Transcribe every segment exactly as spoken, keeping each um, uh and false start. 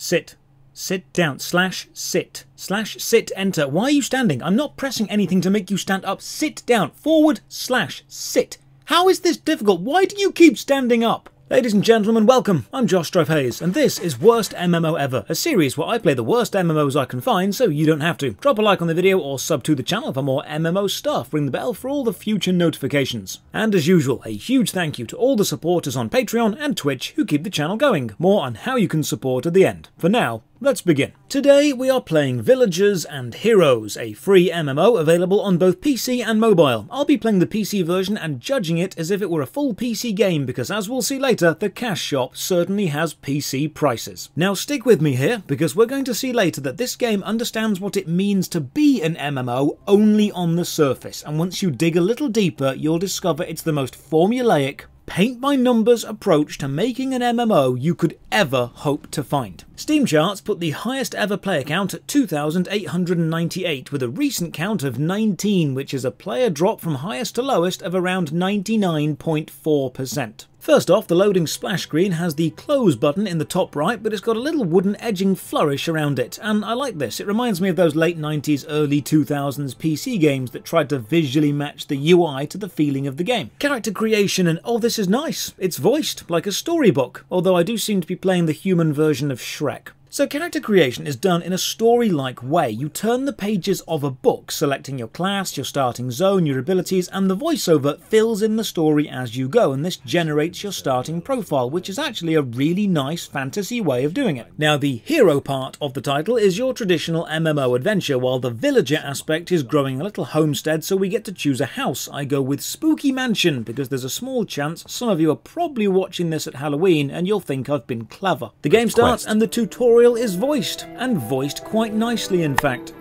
Sit. Sit down. Slash sit. Slash sit. Enter. Why are you standing? I'm not pressing anything to make you stand up. Sit down. Forward. Slash sit. How is this difficult? Why do you keep standing up? Ladies and gentlemen, welcome. I'm Josh Strife Hayes, and this is Worst M M O Ever, a series where I play the worst M M Os I can find, so you don't have to. Drop a like on the video or sub to the channel for more M M O stuff. Ring the bell for all the future notifications. And as usual, a huge thank you to all the supporters on Patreon and Twitch who keep the channel going. More on how you can support at the end. For now, let's begin. Today we are playing Villagers and Heroes, a free M M O available on both P C and mobile. I'll be playing the P C version and judging it as if it were a full P C game because, as we'll see later, the cash shop certainly has P C prices. Now stick with me here because we're going to see later that this game understands what it means to be an M M O only on the surface, and once you dig a little deeper you'll discover it's the most formulaic, paint-by-numbers approach to making an M M O you could ever hope to find. Steam Charts put the highest ever player count at two thousand eight hundred ninety-eight, with a recent count of nineteen, which is a player drop from highest to lowest of around ninety-nine point four percent. First off, the loading splash screen has the close button in the top right, but it's got a little wooden edging flourish around it, and I like this. It reminds me of those late nineties, early two thousands P C games that tried to visually match the U I to the feeling of the game. Character creation and, oh, this is nice, it's voiced, like a storybook, although I do seem to be playing the human version of Shrek. So character creation is done in a story-like way. You turn the pages of a book, selecting your class, your starting zone, your abilities, and the voiceover fills in the story as you go, and this generates your starting profile, which is actually a really nice fantasy way of doing it. Now, the hero part of the title is your traditional M M O adventure, while the villager aspect is growing a little homestead, so we get to choose a house. I go with Spooky Mansion, because there's a small chance some of you are probably watching this at Halloween, and you'll think I've been clever. The game starts, and the tutorial is voiced, and voiced quite nicely in fact.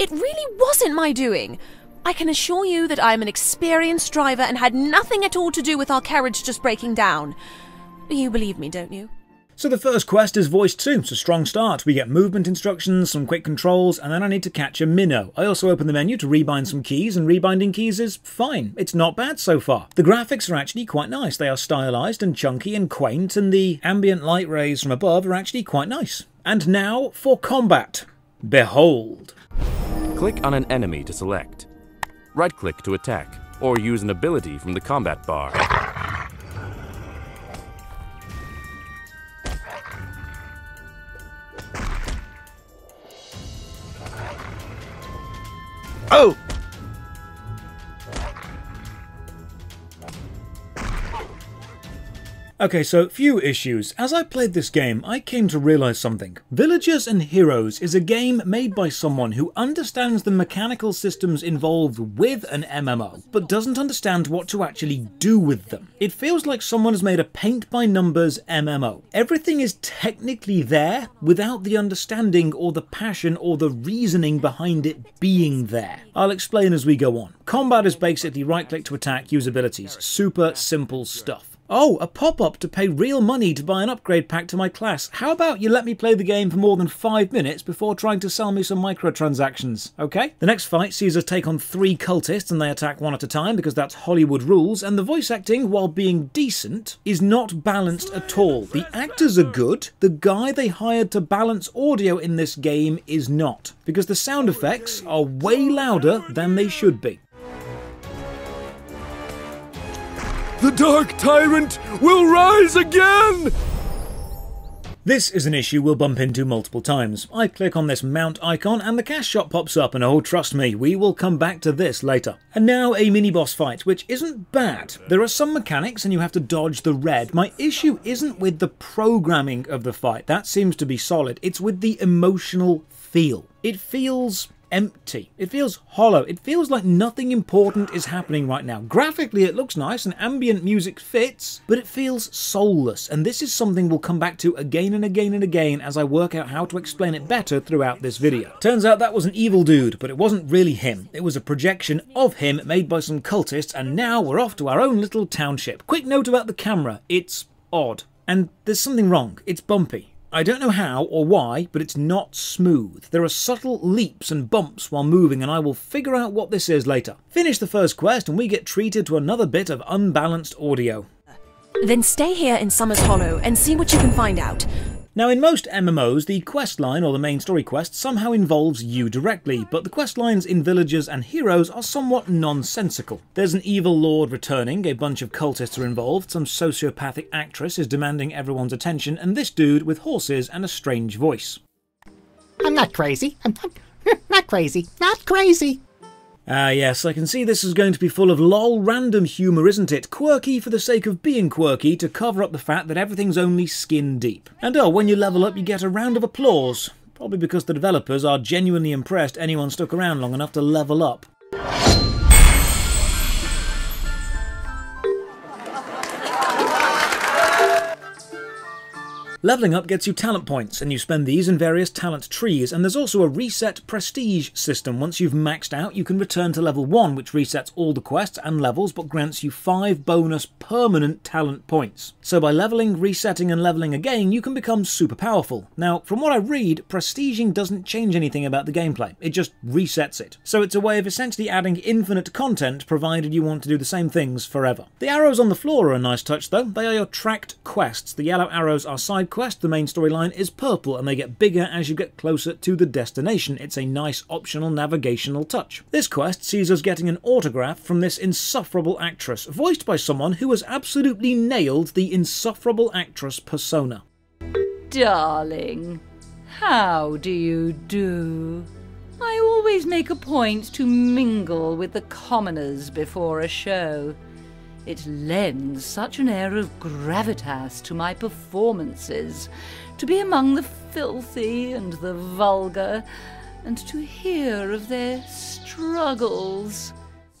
It really wasn't my doing. I can assure you that I'm an experienced driver and had nothing at all to do with our carriage just breaking down. You believe me, don't you? So the first quest is voiced too, it's a strong start. We get movement instructions, some quick controls, and then I need to catch a minnow. I also open the menu to rebind some keys, and rebinding keys is fine. It's not bad so far. The graphics are actually quite nice. They are stylized and chunky and quaint, and the ambient light rays from above are actually quite nice. And now for combat. Behold. Click on an enemy to select. Right-click to attack, or use an ability from the combat bar. Oh! Okay, so few issues. As I played this game, I came to realise something. Villagers and Heroes is a game made by someone who understands the mechanical systems involved with an M M O, but doesn't understand what to actually do with them. It feels like someone has made a paint-by-numbers M M O. Everything is technically there without the understanding or the passion or the reasoning behind it being there. I'll explain as we go on. Combat is basically right-click to attack, use abilities. Super simple stuff. Oh, a pop-up to pay real money to buy an upgrade pack to my class. How about you let me play the game for more than five minutes before trying to sell me some microtransactions, okay? The next fight sees us take on three cultists, and they attack one at a time because that's Hollywood rules, and the voice acting, while being decent, is not balanced at all. The actors are good, the guy they hired to balance audio in this game is not, because the sound effects are way louder than they should be. The Dark Tyrant will rise again! This is an issue we'll bump into multiple times. I click on this mount icon and the cash shop pops up, and oh trust me, we will come back to this later. And now a mini-boss fight, which isn't bad. There are some mechanics and you have to dodge the red. My issue isn't with the programming of the fight, that seems to be solid. It's with the emotional feel. It feels empty. It feels hollow. It feels like nothing important is happening right now. Graphically it looks nice and ambient music fits, but it feels soulless, and this is something we'll come back to again and again and again as I work out how to explain it better throughout this video. Turns out that was an evil dude, but it wasn't really him. It was a projection of him made by some cultists, and now we're off to our own little township. Quick note about the camera. It's odd. And there's something wrong. It's bumpy. I don't know how or why, but it's not smooth. There are subtle leaps and bumps while moving, and I will figure out what this is later. Finish the first quest and we get treated to another bit of unbalanced audio. Then stay here in Summer's Hollow and see what you can find out. Now, in most M M Os, the questline, or the main story quest, somehow involves you directly, but the questlines in Villagers and Heroes are somewhat nonsensical. There's an evil lord returning, a bunch of cultists are involved, some sociopathic actress is demanding everyone's attention, and this dude with horses and a strange voice. I'm not crazy. I'm not, not crazy. Not crazy. Ah uh, yes, I can see this is going to be full of lol random humour, isn't it? Quirky for the sake of being quirky to cover up the fact that everything's only skin deep. And oh, when you level up you get a round of applause. Probably because the developers are genuinely impressed anyone stuck around long enough to level up. Leveling up gets you talent points, and you spend these in various talent trees, and there's also a reset prestige system. Once you've maxed out, you can return to level one, which resets all the quests and levels, but grants you five bonus permanent talent points. So by leveling, resetting, and leveling again, you can become super powerful. Now, from what I read, prestiging doesn't change anything about the gameplay, it just resets it. So it's a way of essentially adding infinite content, provided you want to do the same things forever. The arrows on the floor are a nice touch though. They are your tracked quests. The yellow arrows are side quest, the main storyline is purple, and they get bigger as you get closer to the destination. It's a nice optional navigational touch. This quest sees us getting an autograph from this insufferable actress, voiced by someone who has absolutely nailed the insufferable actress persona. Darling, how do you do? I always make a point to mingle with the commoners before a show. It lends such an air of gravitas to my performances, to be among the filthy and the vulgar, and to hear of their struggles.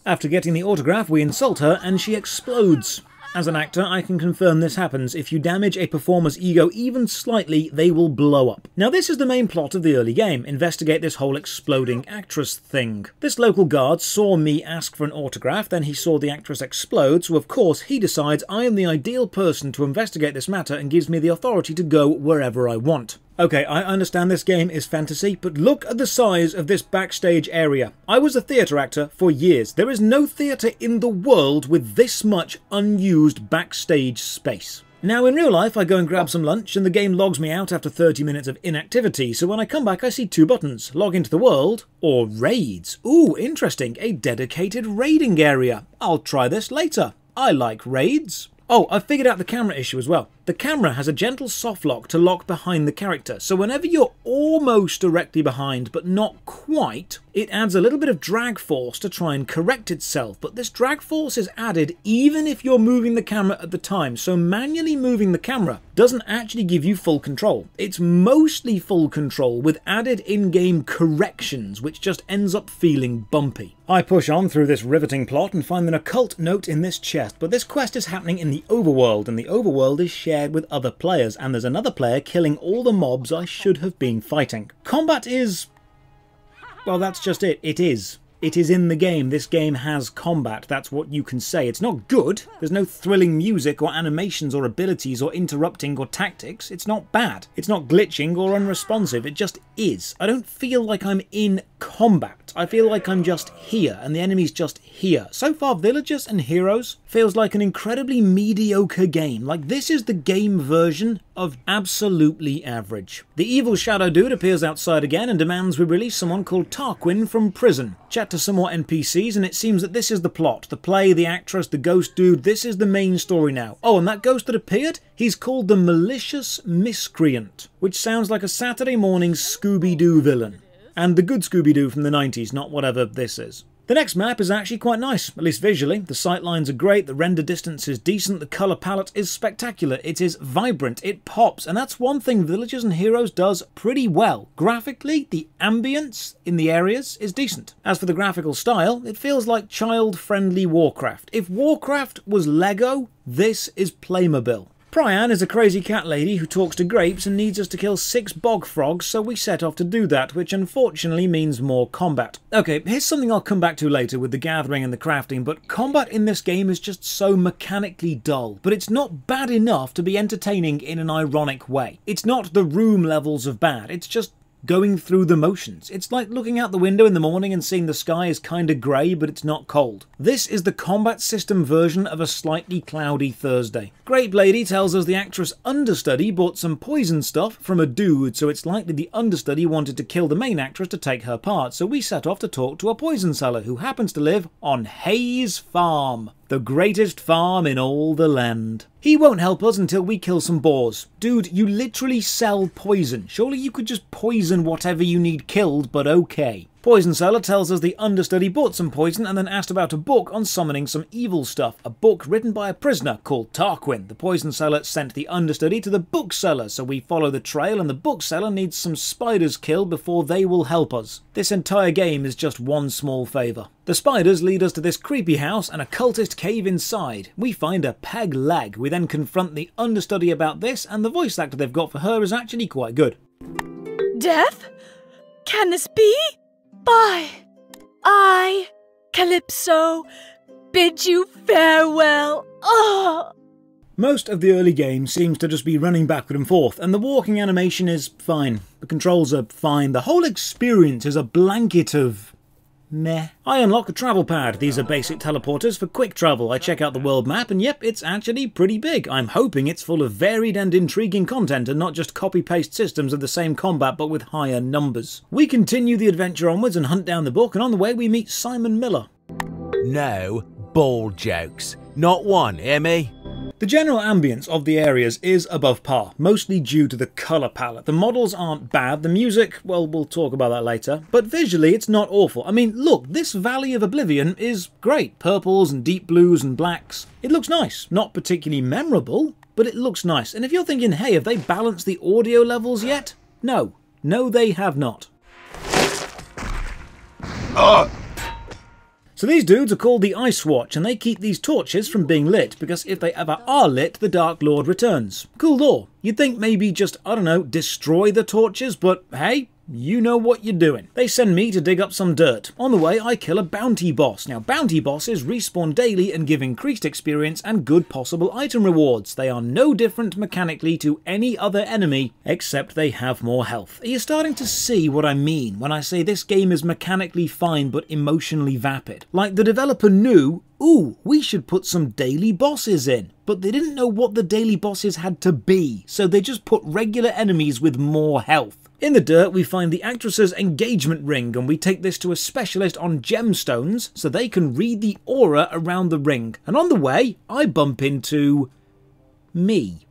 After getting the autograph, we insult her and she explodes. As an actor, I can confirm this happens. If you damage a performer's ego even slightly, they will blow up. Now, this is the main plot of the early game. Investigate this whole exploding actress thing. This local guard saw me ask for an autograph, then he saw the actress explode, so of course he decides I am the ideal person to investigate this matter and gives me the authority to go wherever I want. Okay, I understand this game is fantasy, but look at the size of this backstage area. I was a theatre actor for years. There is no theatre in the world with this much unused backstage space. Now, in real life, I go and grab some lunch, and the game logs me out after thirty minutes of inactivity, so when I come back I see two buttons, log into the world, or raids. Ooh, interesting, a dedicated raiding area. I'll try this later. I like raids. Oh, I've figured out the camera issue as well. The camera has a gentle soft lock to lock behind the character, so whenever you're almost directly behind, but not quite, it adds a little bit of drag force to try and correct itself, but this drag force is added even if you're moving the camera at the time, so manually moving the camera doesn't actually give you full control. It's mostly full control with added in-game corrections, which just ends up feeling bumpy. I push on through this riveting plot and find an occult note in this chest, but this quest is happening in the overworld, and the overworld is shared with other players, and there's another player killing all the mobs I should have been fighting. Combat is... well, that's just it. It is. It is in the game. This game has combat. That's what you can say. It's not good. There's no thrilling music or animations or abilities or interrupting or tactics. It's not bad. It's not glitching or unresponsive. It just is. I don't feel like I'm in combat. I feel like I'm just here and the enemy's just here. So far, Villagers and Heroes feels like an incredibly mediocre game. Like, this is the game version of absolutely average. The evil shadow dude appears outside again and demands we release someone called Tarquin from prison. Chat to some more N P Cs, and it seems that this is the plot. The play, the actress, the ghost dude, this is the main story now. Oh, and that ghost that appeared? He's called the Malicious Miscreant, which sounds like a Saturday morning Scooby-Doo villain. And the good Scooby-Doo from the nineties, not whatever this is. The next map is actually quite nice, at least visually. The sight lines are great, the render distance is decent, the colour palette is spectacular, it is vibrant, it pops, and that's one thing Villagers and Heroes does pretty well. Graphically, the ambience in the areas is decent. As for the graphical style, it feels like child-friendly Warcraft. If Warcraft was LEGO, this is Playmobil. Priyan is a crazy cat lady who talks to grapes and needs us to kill six bog frogs, so we set off to do that, which unfortunately means more combat. Okay, here's something I'll come back to later with the gathering and the crafting, but combat in this game is just so mechanically dull, but it's not bad enough to be entertaining in an ironic way. It's not the room levels of bad, it's just going through the motions. It's like looking out the window in the morning and seeing the sky is kinda grey, but it's not cold. This is the combat system version of a slightly cloudy Thursday. Grape Lady tells us the actress understudy bought some poison stuff from a dude, so it's likely the understudy wanted to kill the main actress to take her part, so we set off to talk to a poison seller who happens to live on Hayes Farm, the greatest farm in all the land. He won't help us until we kill some boars. Dude, you literally sell poison. Surely you could just poison whatever you need killed, but okay. Poison seller tells us the understudy bought some poison and then asked about a book on summoning some evil stuff, a book written by a prisoner called Tarquin. The poison seller sent the understudy to the bookseller, so we follow the trail and the bookseller needs some spiders killed before they will help us. This entire game is just one small favour. The spiders lead us to this creepy house and a cultist cave inside. We find a peg leg. We then confront the understudy about this and the voice actor they've got for her is actually quite good. Death? Can this be? Bye. I, Calypso, bid you farewell. Oh. Most of the early game seems to just be running backward and forth, and the walking animation is fine. The controls are fine. The whole experience is a blanket of meh. I unlock a travel pad. These are basic teleporters for quick travel. I check out the world map and yep, it's actually pretty big. I'm hoping it's full of varied and intriguing content and not just copy-paste systems of the same combat but with higher numbers. We continue the adventure onwards and hunt down the book, and on the way we meet Simon Miller. No ball jokes. Not one, hear me? The general ambience of the areas is above par, mostly due to the colour palette. The models aren't bad, the music, well, we'll talk about that later, but visually it's not awful. I mean, look, this Valley of Oblivion is great. Purples and deep blues and blacks. It looks nice. Not particularly memorable, but it looks nice. And if you're thinking, hey, have they balanced the audio levels yet? No. No, they have not. Ah! So these dudes are called the Ice Watch, and they keep these torches from being lit, because if they ever are lit, the Dark Lord returns. Cool lore. You'd think maybe just, I don't know, destroy the torches, but hey, you know what you're doing. They send me to dig up some dirt. On the way, I kill a bounty boss. Now, bounty bosses respawn daily and give increased experience and good possible item rewards. They are no different mechanically to any other enemy, except they have more health. Are you starting to see what I mean when I say this game is mechanically fine but emotionally vapid? Like, the developer knew, ooh, we should put some daily bosses in. But they didn't know what the daily bosses had to be, so they just put regular enemies with more health. In the dirt, we find the actress's engagement ring, and we take this to a specialist on gemstones, so they can read the aura around the ring. And on the way, I bump into me.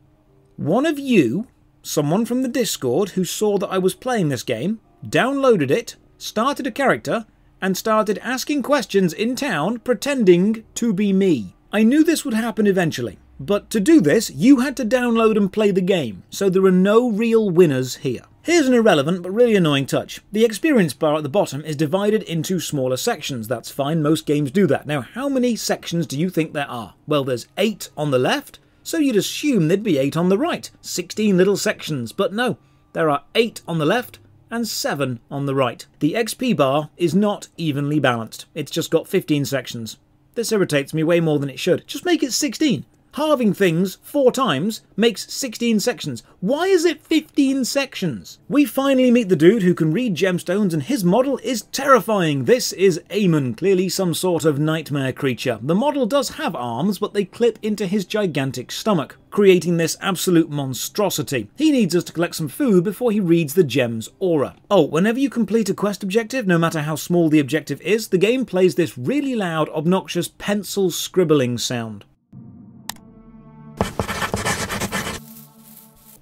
One of you, someone from the Discord who saw that I was playing this game, downloaded it, started a character, and started asking questions in town, pretending to be me. I knew this would happen eventually, but to do this, you had to download and play the game, so there are no real winners here. Here's an irrelevant but really annoying touch. The experience bar at the bottom is divided into smaller sections. That's fine, most games do that. Now, how many sections do you think there are? Well, there's eight on the left, so you'd assume there'd be eight on the right. sixteen little sections, but no, there are eight on the left and seven on the right. The X P bar is not evenly balanced. It's just got fifteen sections. This irritates me way more than it should. Just make it sixteen. Halving things four times makes sixteen sections. Why is it fifteen sections? We finally meet the dude who can read gemstones, and his model is terrifying. This is Amon, clearly some sort of nightmare creature. The model does have arms, but they clip into his gigantic stomach, creating this absolute monstrosity. He needs us to collect some food before he reads the gem's aura. Oh, whenever you complete a quest objective, no matter how small the objective is, the game plays this really loud, obnoxious pencil scribbling sound.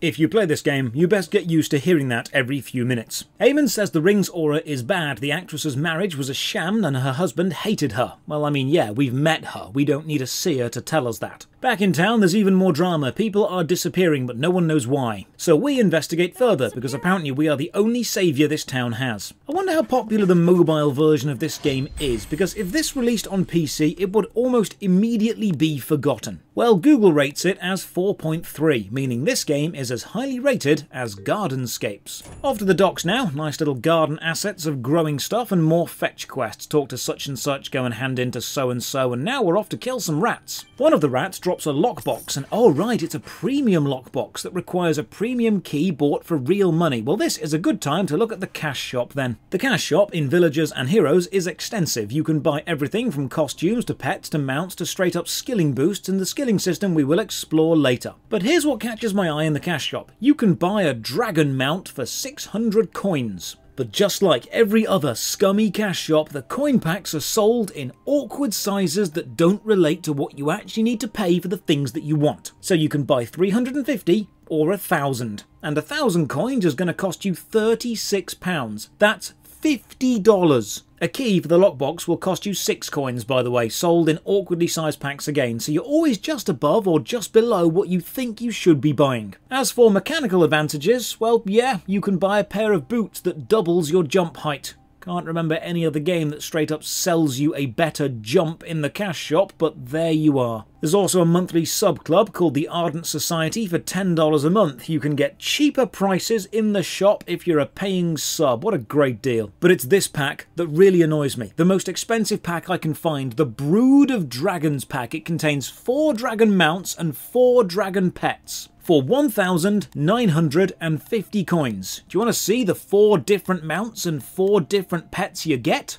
If you play this game, you best get used to hearing that every few minutes. Amon says the ring's aura is bad, the actress's marriage was a sham and her husband hated her. Well, I mean, yeah, we've met her. We don't need a seer to tell us that. Back in town, there's even more drama. People are disappearing, but no one knows why. So we investigate further, because apparently we are the only saviour this town has. I wonder how popular the mobile version of this game is, because if this released on P C, it would almost immediately be forgotten. Well, Google rates it as four point three, meaning this game is as highly rated as Gardenscapes. Off to the docks now, nice little garden assets of growing stuff and more fetch quests. Talk to such and such, go and hand in to so and so, and now we're off to kill some rats. One of the rats drops a lockbox, and oh right, it's a premium lockbox that requires a premium key bought for real money. Well, this is a good time to look at the cash shop then. The cash shop in Villagers and Heroes is extensive. You can buy everything from costumes to pets to mounts to straight up skilling boosts, and the skilling system we will explore later. But here's what catches my eye in the cash shop. You can buy a dragon mount for six hundred coins. But just like every other scummy cash shop, the coin packs are sold in awkward sizes that don't relate to what you actually need to pay for the things that you want. So you can buy three hundred fifty or one thousand. And one thousand coins is going to cost you thirty-six pounds. That's fifty dollars. A key for the lockbox will cost you six coins, by the way, sold in awkwardly sized packs again, so you're always just above or just below what you think you should be buying. As for mechanical advantages, well, yeah, you can buy a pair of boots that doubles your jump height. Can't remember any other game that straight up sells you a better jump in the cash shop, but there you are. There's also a monthly sub-club called the Ardent Society for ten dollars a month. You can get cheaper prices in the shop if you're a paying sub. What a great deal. But it's this pack that really annoys me. The most expensive pack I can find, the Brood of Dragons pack. It contains four dragon mounts and four dragon pets for one thousand nine hundred fifty coins. Do you want to see the four different mounts and four different pets you get?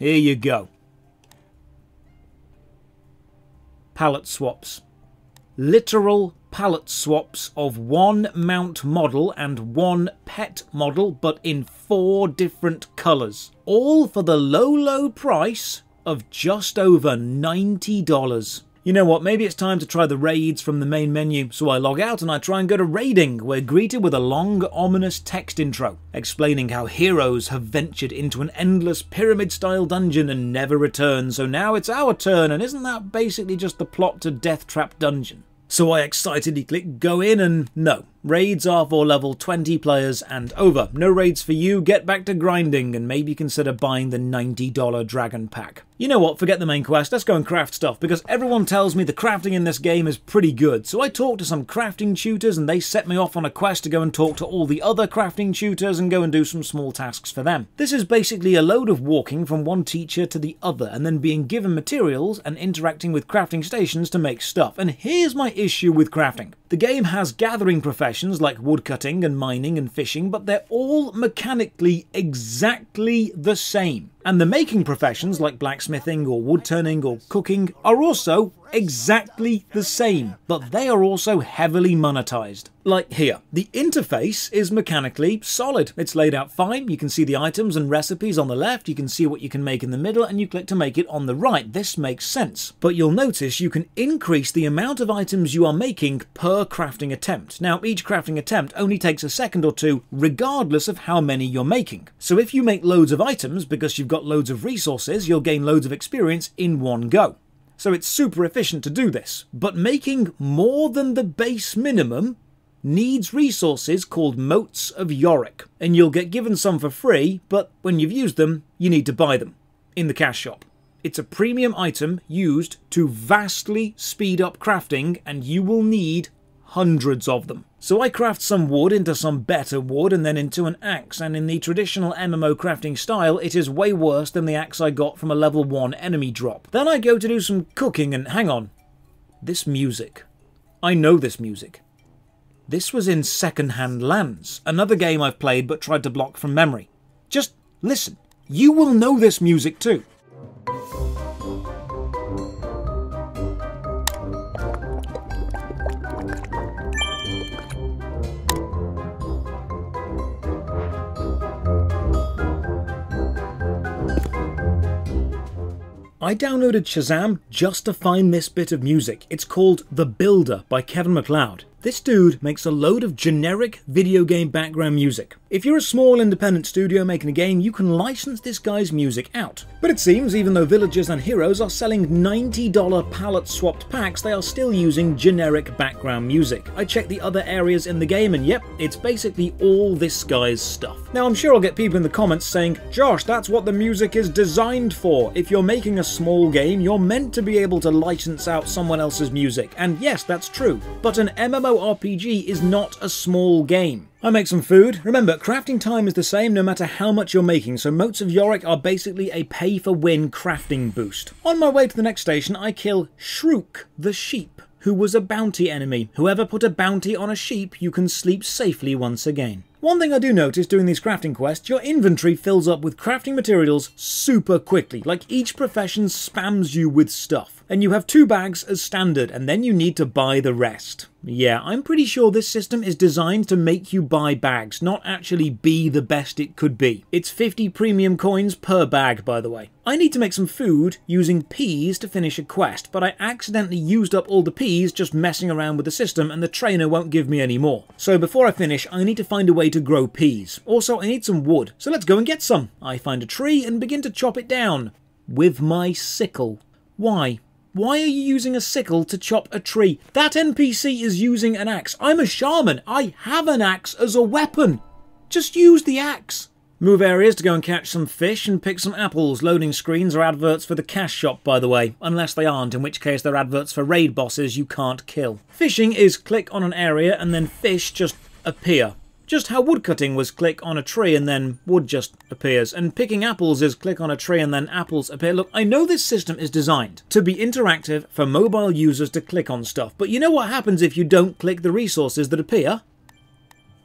Here you go. Palette swaps. Literal palette swaps of one mount model and one pet model, but in four different colours. All for the low, low price of just over ninety dollars. You know what, maybe it's time to try the raids from the main menu, so I log out and I try and go to raiding. We're greeted with a long, ominous text intro, explaining how heroes have ventured into an endless pyramid-style dungeon and never return, so now it's our turn, and isn't that basically just the plot to Death Trap Dungeon? So I excitedly click go in, and no. Raids are for level twenty players and over. No raids for you, get back to grinding and maybe consider buying the ninety dollar dragon pack. You know what, forget the main quest, let's go and craft stuff, because everyone tells me the crafting in this game is pretty good. So I talked to some crafting tutors and they set me off on a quest to go and talk to all the other crafting tutors and go and do some small tasks for them. This is basically a load of walking from one teacher to the other and then being given materials and interacting with crafting stations to make stuff. And here's my issue with crafting. The game has gathering professions like woodcutting and mining and fishing, but they're all mechanically exactly the same. And the making professions like blacksmithing or woodturning or cooking are also exactly the same, but they are also heavily monetized. Like here, the interface is mechanically solid. It's laid out fine, you can see the items and recipes on the left, you can see what you can make in the middle, and you click to make it on the right. This makes sense. But you'll notice you can increase the amount of items you are making per crafting attempt. Now, each crafting attempt only takes a second or two, regardless of how many you're making. So if you make loads of items, because you've got loads of resources, you'll gain loads of experience in one go. So it's super efficient to do this, but making more than the base minimum needs resources called Motes of Yorick, and you'll get given some for free, but when you've used them, you need to buy them in the cash shop. It's a premium item used to vastly speed up crafting, and you will need hundreds of them. So I craft some wood into some better wood and then into an axe, and in the traditional M M O crafting style it is way worse than the axe I got from a level one enemy drop. Then I go to do some cooking and hang on. This music. I know this music. This was in Secondhand Lands, another game I've played but tried to block from memory. Just listen. You will know this music too. I downloaded Shazam just to find this bit of music. It's called The Builder by Kevin MacLeod. This dude makes a load of generic video game background music. If you're a small independent studio making a game, you can license this guy's music out. But it seems even though Villagers and Heroes are selling ninety dollar palette swapped packs, they are still using generic background music. I checked the other areas in the game and yep, it's basically all this guy's stuff. Now I'm sure I'll get people in the comments saying, Josh, that's what the music is designed for. If you're making a small game, you're meant to be able to license out someone else's music. And yes, that's true. But an MMORPG is not a small game. I make some food. Remember, crafting time is the same no matter how much you're making, so Moats of Yorick are basically a pay-for-win crafting boost. On my way to the next station, I kill Shrook the sheep, who was a bounty enemy. Whoever put a bounty on a sheep, you can sleep safely once again. One thing I do notice doing these crafting quests, your inventory fills up with crafting materials super quickly, like each profession spams you with stuff. And you have two bags as standard, and then you need to buy the rest. Yeah, I'm pretty sure this system is designed to make you buy bags, not actually be the best it could be. It's fifty premium coins per bag, by the way. I need to make some food using peas to finish a quest, but I accidentally used up all the peas just messing around with the system, and the trainer won't give me any more. So before I finish, I need to find a way to to grow peas. Also, I need some wood, so let's go and get some. I find a tree and begin to chop it down with my sickle. Why? Why are you using a sickle to chop a tree? That N P C is using an axe. I'm a shaman. I have an axe as a weapon. Just use the axe. Move areas to go and catch some fish and pick some apples. Loading screens are adverts for the cash shop, by the way. Unless they aren't, in which case they're adverts for raid bosses you can't kill. Fishing is click on an area and then fish just appear. Just how woodcutting was click on a tree and then wood just appears, and picking apples is click on a tree and then apples appear. Look, I know this system is designed to be interactive for mobile users to click on stuff, but you know what happens if you don't click the resources that appear?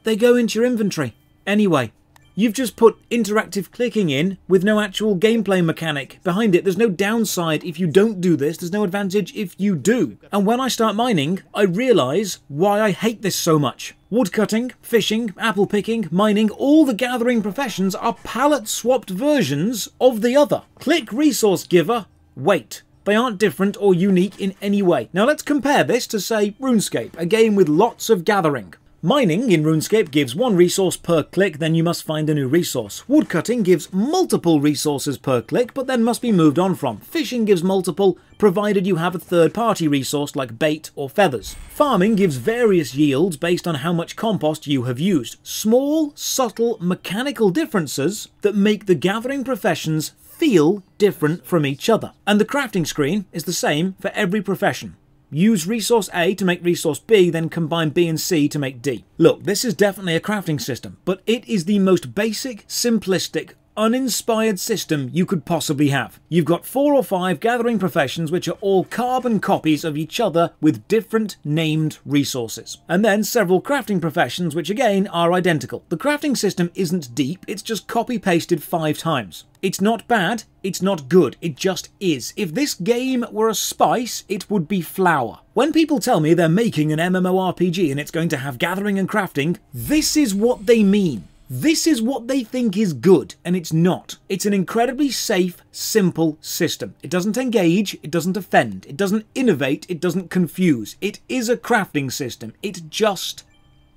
They go into your inventory. Anyway, you've just put interactive clicking in with no actual gameplay mechanic behind it. There's no downside if you don't do this, there's no advantage if you do. And when I start mining, I realise why I hate this so much. Woodcutting, fishing, apple picking, mining, all the gathering professions are palette-swapped versions of the other. Click resource giver, wait. They aren't different or unique in any way. Now let's compare this to, say, RuneScape, a game with lots of gathering. Mining in RuneScape gives one resource per click, then you must find a new resource. Woodcutting gives multiple resources per click, but then must be moved on from. Fishing gives multiple, provided you have a third-party resource like bait or feathers. Farming gives various yields based on how much compost you have used. Small, subtle, mechanical differences that make the gathering professions feel different from each other. And the crafting screen is the same for every profession. Use resource A to make resource B, then combine B and C to make D. Look, this is definitely a crafting system, but it is the most basic, simplistic, uninspired system you could possibly have. You've got four or five gathering professions which are all carbon copies of each other with different named resources. And then several crafting professions which again are identical. The crafting system isn't deep, it's just copy-pasted five times. It's not bad, it's not good, it just is. If this game were a spice, it would be flour. When people tell me they're making an MMORPG and it's going to have gathering and crafting, this is what they mean. This is what they think is good, and it's not. It's an incredibly safe, simple system. It doesn't engage, it doesn't offend, it doesn't innovate, it doesn't confuse. It is a crafting system. It just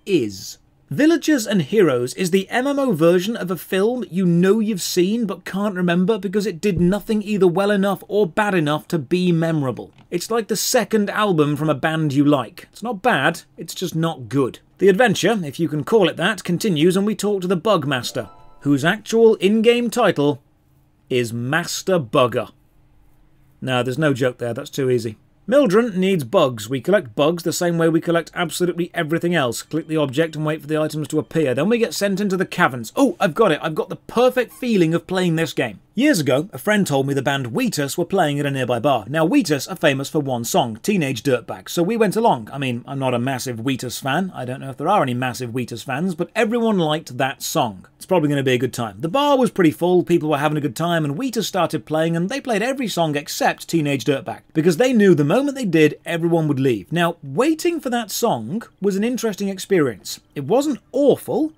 is. Villagers and Heroes is the M M O version of a film you know you've seen but can't remember because it did nothing either well enough or bad enough to be memorable. It's like the second album from a band you like. It's not bad, it's just not good. The adventure, if you can call it that, continues and we talk to the Bugmaster, whose actual in-game title is Master Bugger. No, there's no joke there, that's too easy. Mildren needs bugs. We collect bugs the same way we collect absolutely everything else. Click the object and wait for the items to appear. Then we get sent into the caverns. Oh, I've got it. I've got the perfect feeling of playing this game. Years ago, a friend told me the band Wheatus were playing at a nearby bar. Now, Wheatus are famous for one song, Teenage Dirtbag, so we went along. I mean, I'm not a massive Wheatus fan. I don't know if there are any massive Wheatus fans, but everyone liked that song. It's probably going to be a good time. The bar was pretty full, people were having a good time, and Wheatus started playing, and they played every song except Teenage Dirtbag, because they knew the moment they did, everyone would leave. Now, waiting for that song was an interesting experience. It wasn't awful,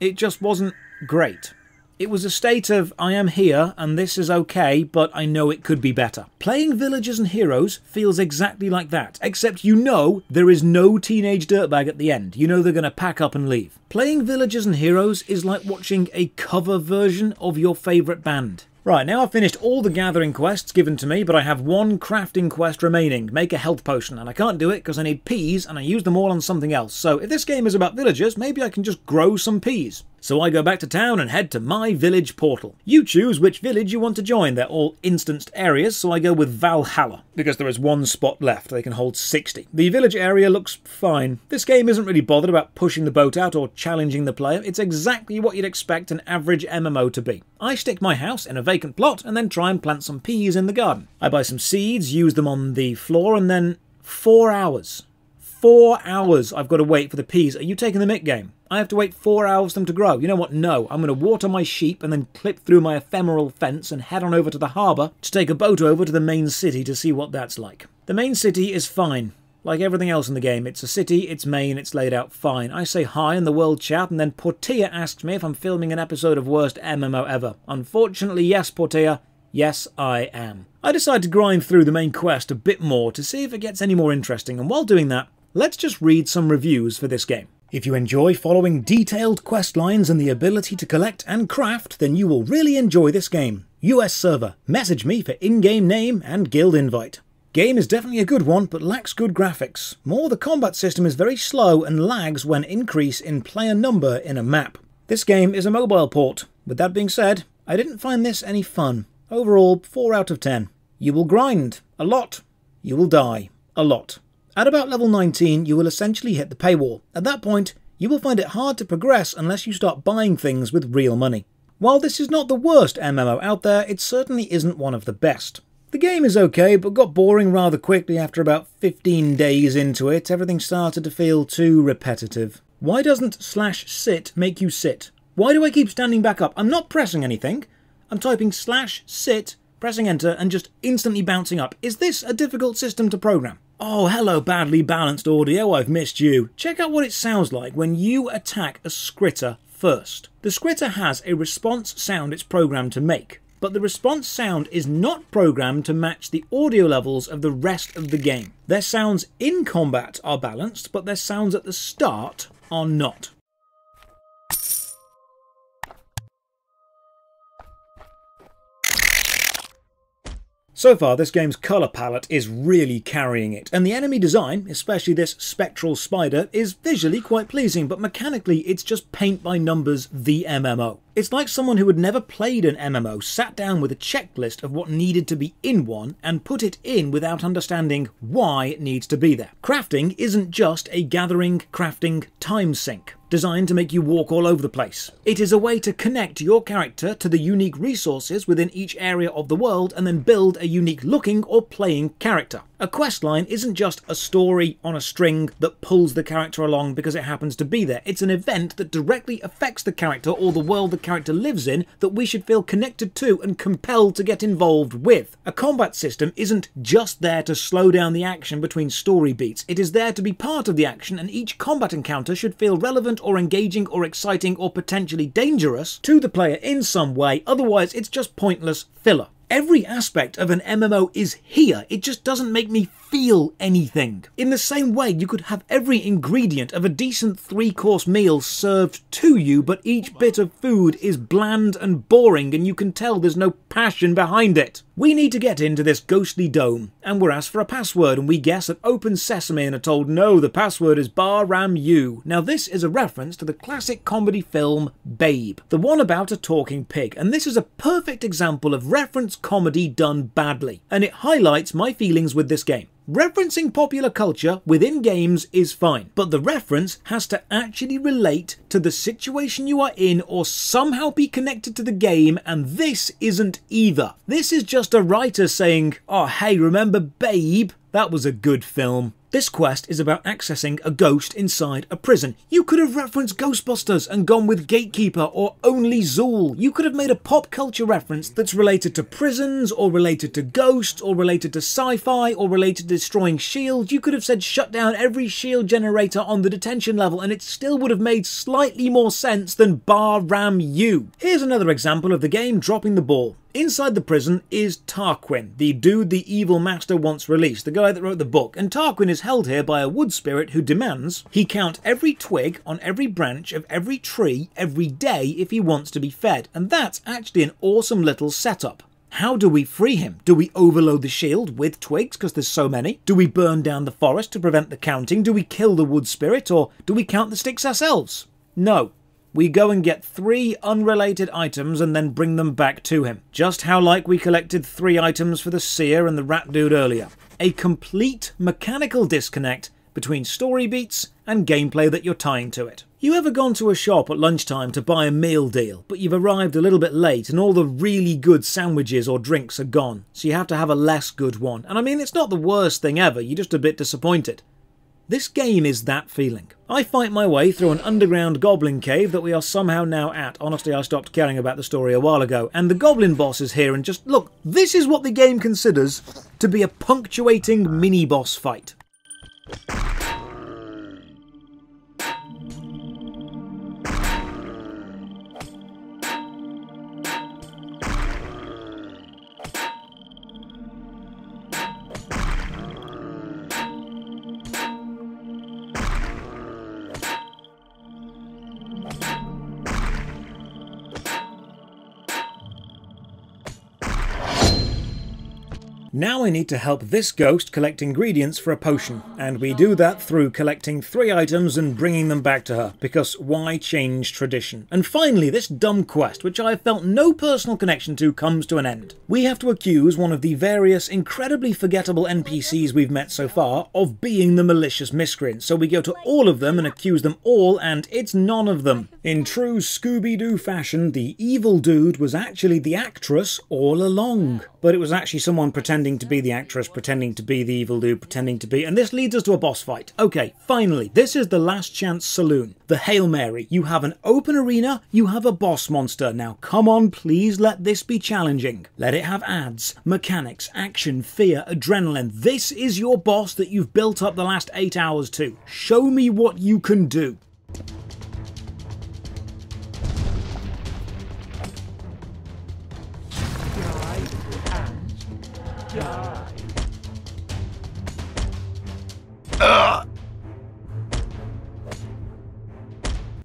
it just wasn't great. It was a state of, I am here, and this is okay, but I know it could be better. Playing Villagers and Heroes feels exactly like that, except you know there is no Teenage Dirtbag at the end. You know they're going to pack up and leave. Playing Villagers and Heroes is like watching a cover version of your favourite band. Right, now I've finished all the gathering quests given to me, but I have one crafting quest remaining, make a health potion, and I can't do it because I need peas and I use them all on something else. So if this game is about villagers, maybe I can just grow some peas. So I go back to town and head to my village portal. You choose which village you want to join. They're all instanced areas, so I go with Valhalla, because there is one spot left. They can hold sixty. The village area looks fine. This game isn't really bothered about pushing the boat out or challenging the player. It's exactly what you'd expect an average M M O to be. I stick my house in a vacant plot and then try and plant some peas in the garden. I buy some seeds, use them on the floor, and then four hours. Four hours I've got to wait for the peas. Are you taking the mick, game? I have to wait four hours for them to grow. You know what? No. I'm going to water my sheep and then clip through my ephemeral fence and head on over to the harbour to take a boat over to the main city to see what that's like. The main city is fine. Like everything else in the game, it's a city, it's main, it's laid out fine. I say hi in the world chat, and then Portia asks me if I'm filming an episode of Worst M M O Ever. Unfortunately, yes, Portia. Yes, I am. I decide to grind through the main quest a bit more to see if it gets any more interesting, and while doing that, let's just read some reviews for this game. If you enjoy following detailed quest lines and the ability to collect and craft, then you will really enjoy this game. U S server. Message me for in-game name and guild invite. Game is definitely a good one, but lacks good graphics. More, the combat system is very slow and lags when increase in player number in a map. This game is a mobile port. With that being said, I didn't find this any fun. Overall, four out of ten. You will grind. A lot. You will die. A lot. At about level nineteen, you will essentially hit the paywall. At that point, you will find it hard to progress unless you start buying things with real money. While this is not the worst M M O out there, it certainly isn't one of the best. The game is okay, but got boring rather quickly after about fifteen days into it. Everything started to feel too repetitive. Why doesn't slash sit make you sit? Why do I keep standing back up? I'm not pressing anything. I'm typing slash sit, pressing enter, and just instantly bouncing up. Is this a difficult system to program? Oh, hello, badly balanced audio, I've missed you. Check out what it sounds like when you attack a scritter first. The scritter has a response sound it's programmed to make, but the response sound is not programmed to match the audio levels of the rest of the game. Their sounds in combat are balanced, but their sounds at the start are not. So far, this game's colour palette is really carrying it, and the enemy design, especially this spectral spider, is visually quite pleasing, but mechanically it's just paint by numbers the M M O. It's like someone who had never played an M M O sat down with a checklist of what needed to be in one and put it in without understanding why it needs to be there. Crafting isn't just a gathering, crafting, time sink designed to make you walk all over the place. It is a way to connect your character to the unique resources within each area of the world and then build a unique looking or playing character. A questline isn't just a story on a string that pulls the character along because it happens to be there. It's an event that directly affects the character or the world the character lives in that we should feel connected to and compelled to get involved with. A combat system isn't just there to slow down the action between story beats. It is there to be part of the action, and each combat encounter should feel relevant or engaging or exciting or potentially dangerous to the player in some way. Otherwise, it's just pointless filler. Every aspect of an M M O is here, it just doesn't make me feel anything. In the same way, you could have every ingredient of a decent three-course meal served to you, but each bit of food is bland and boring, and you can tell there's no passion behind it. We need to get into this ghostly dome, and we're asked for a password, and we guess at open sesame and are told, no, the password is bar ram you. Now, this is a reference to the classic comedy film Babe, the one about a talking pig, and this is a perfect example of reference comedy done badly, and it highlights my feelings with this game. Referencing popular culture within games is fine, but the reference has to actually relate to the situation you are in or somehow be connected to the game, and this isn't either. This is just a writer saying, oh hey, remember Babe? That was a good film. This quest is about accessing a ghost inside a prison. You could have referenced Ghostbusters and gone with Gatekeeper or Only Zool. You could have made a pop culture reference that's related to prisons or related to ghosts or related to sci-fi or related to destroying shields. You could have said shut down every shield generator on the detention level and it still would have made slightly more sense than Bar Ram U. Here's another example of the game dropping the ball. Inside the prison is Tarquin, the dude the evil master wants released, the guy that wrote the book, and Tarquin is held here by a wood spirit who demands he count every twig on every branch of every tree every day if he wants to be fed, and that's actually an awesome little setup. How do we free him? Do we overload the shield with twigs because there's so many? Do we burn down the forest to prevent the counting? Do we kill the wood spirit, or do we count the sticks ourselves? No. We go and get three unrelated items and then bring them back to him. Just how like we collected three items for the seer and the rat dude earlier. A complete mechanical disconnect between story beats and gameplay that you're tying to it. You ever gone to a shop at lunchtime to buy a meal deal, but you've arrived a little bit late and all the really good sandwiches or drinks are gone, so you have to have a less good one. And I mean, it's not the worst thing ever, you're just a bit disappointed. This game is that feeling. I fight my way through an underground goblin cave that we are somehow now at. Honestly, I stopped caring about the story a while ago. And the goblin boss is here and just, look, this is what the game considers to be a punctuating mini-boss fight. Now I need to help this ghost collect ingredients for a potion, and we do that through collecting three items and bringing them back to her, because why change tradition? And finally, this dumb quest, which I have felt no personal connection to, comes to an end. We have to accuse one of the various incredibly forgettable N P Cs we've met so far of being the malicious miscreant, so we go to all of them and accuse them all, and it's none of them. In true Scooby-Doo fashion, the evil dude was actually the actress all along, but it was actually someone pretending to be the actress, pretending to be the evil dude, pretending to be... And this leads us to a boss fight. Okay, finally, this is the Last Chance Saloon. The Hail Mary. You have an open arena, you have a boss monster. Now, come on, please let this be challenging. Let it have ads, mechanics, action, fear, adrenaline. This is your boss that you've built up the last eight hours to. Show me what you can do.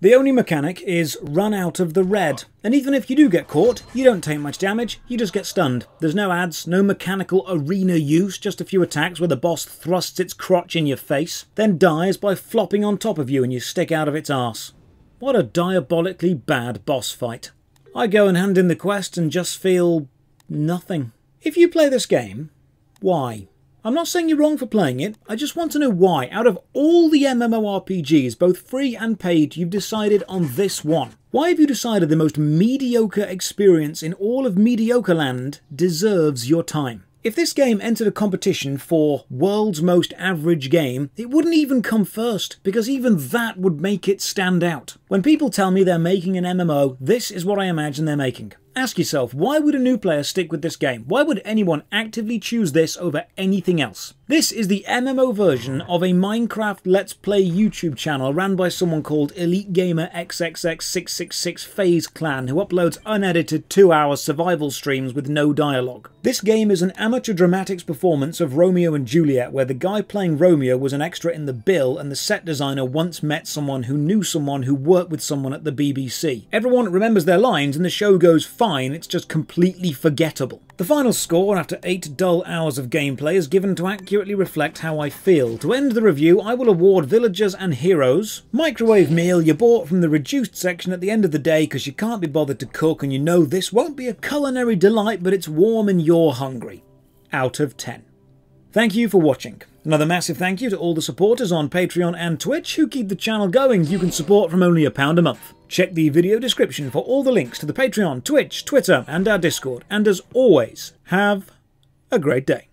The only mechanic is run out of the red, and even if you do get caught, you don't take much damage, you just get stunned. There's no ads, no mechanical arena use, just a few attacks where the boss thrusts its crotch in your face, then dies by flopping on top of you and you stick out of its arse. What a diabolically bad boss fight. I go and hand in the quest and just feel... nothing. If you play this game, why? I'm not saying you're wrong for playing it, I just want to know why, out of all the MMORPGs, both free and paid, you've decided on this one. Why have you decided the most mediocre experience in all of Mediocre Land deserves your time? If this game entered a competition for World's Most Average Game, it wouldn't even come first, because even that would make it stand out. When people tell me they're making an M M O, this is what I imagine they're making. Ask yourself, why would a new player stick with this game? Why would anyone actively choose this over anything else? This is the M M O version of a Minecraft Let's Play YouTube channel ran by someone called Elite Gamer triple X six six six Phase Clan, who uploads unedited two hour survival streams with no dialogue. This game is an amateur dramatics performance of Romeo and Juliet, where the guy playing Romeo was an extra in The Bill, and the set designer once met someone who knew someone who worked with someone at the B B C. Everyone remembers their lines, and the show goes fine, it's just completely forgettable. The final score after eight dull hours of gameplay is given to accurately reflect how I feel. To end the review, I will award Villagers and Heroes, microwave meal you bought from the reduced section at the end of the day because you can't be bothered to cook and you know this won't be a culinary delight but it's warm and you're hungry, out of ten. Thank you for watching. Another massive thank you to all the supporters on Patreon and Twitch who keep the channel going. You can support from only a pound a month. Check the video description for all the links to the Patreon, Twitch, Twitter, and our Discord. And as always, have a great day.